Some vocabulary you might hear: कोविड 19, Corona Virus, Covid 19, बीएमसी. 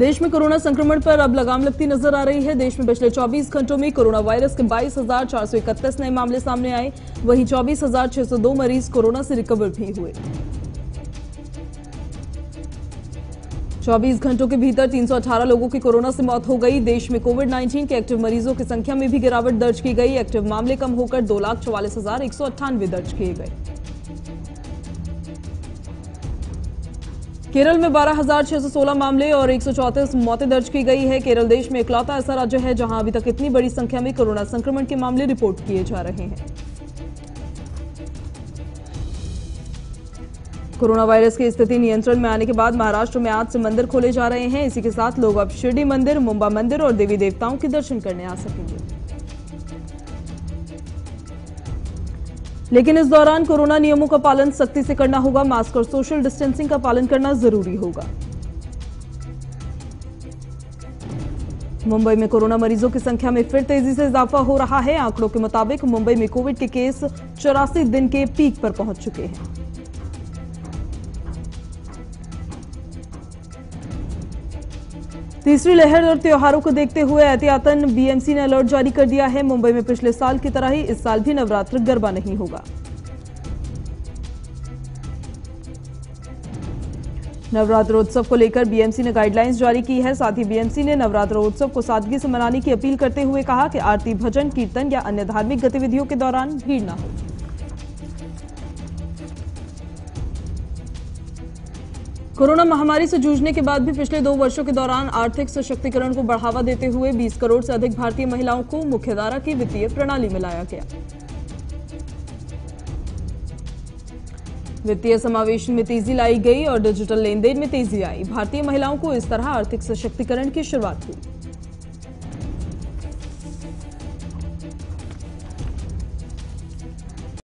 देश में कोरोना संक्रमण पर अब लगाम लगती नजर आ रही है। देश में पिछले 24 घंटों में कोरोना वायरस के 22,431 नए मामले सामने आए, वहीं 24,602 मरीज कोरोना से रिकवर भी हुए। 24 घंटों के भीतर 318 लोगों की कोरोना से मौत हो गई। देश में कोविड 19 के एक्टिव मरीजों की संख्या में भी गिरावट दर्ज की गई। एक्टिव मामले कम होकर 2,44,198 दर्ज किए गए। केरल में 12,616 मामले और 134 मौतें दर्ज की गई है। केरल देश में इकलौता ऐसा राज्य है जहां अभी तक इतनी बड़ी संख्या में कोरोना संक्रमण के मामले रिपोर्ट किए जा रहे हैं। कोरोना वायरस की स्थिति नियंत्रण में आने के बाद महाराष्ट्र में आज से मंदिर खोले जा रहे हैं। इसी के साथ लोग अब शिरडी मंदिर, मुंबा मंदिर और देवी देवताओं के दर्शन करने आ सकेंगे। लेकिन इस दौरान कोरोना नियमों का पालन सख्ती से करना होगा। मास्क और सोशल डिस्टेंसिंग का पालन करना जरूरी होगा। मुंबई में कोरोना मरीजों की संख्या में फिर तेजी से इजाफा हो रहा है। आंकड़ों के मुताबिक मुंबई में कोविड के केस 84 दिन के पीक पर पहुंच चुके हैं। तीसरी लहर और त्योहारों को देखते हुए एहतियातन बीएमसी ने अलर्ट जारी कर दिया है। मुंबई में पिछले साल की तरह ही इस साल भी नवरात्र गरबा नहीं होगा। नवरात्रोत्सव को लेकर बीएमसी ने गाइडलाइंस जारी की है। साथ ही बीएमसी ने नवरात्रोत्सव को सादगी से मनाने की अपील करते हुए कहा कि आरती, भजन, कीर्तन या अन्य धार्मिक गतिविधियों के दौरान भीड़ न हो। कोरोना महामारी से जूझने के बाद भी पिछले 2 वर्षों के दौरान आर्थिक सशक्तिकरण को बढ़ावा देते हुए 20 करोड़ से अधिक भारतीय महिलाओं को मुख्यधारा की वित्तीय प्रणाली में लाया गया। वित्तीय समावेशन में तेजी लाई गई और डिजिटल लेन देन में तेजी आई। भारतीय महिलाओं को इस तरह आर्थिक सशक्तिकरण की शुरुआत हुई।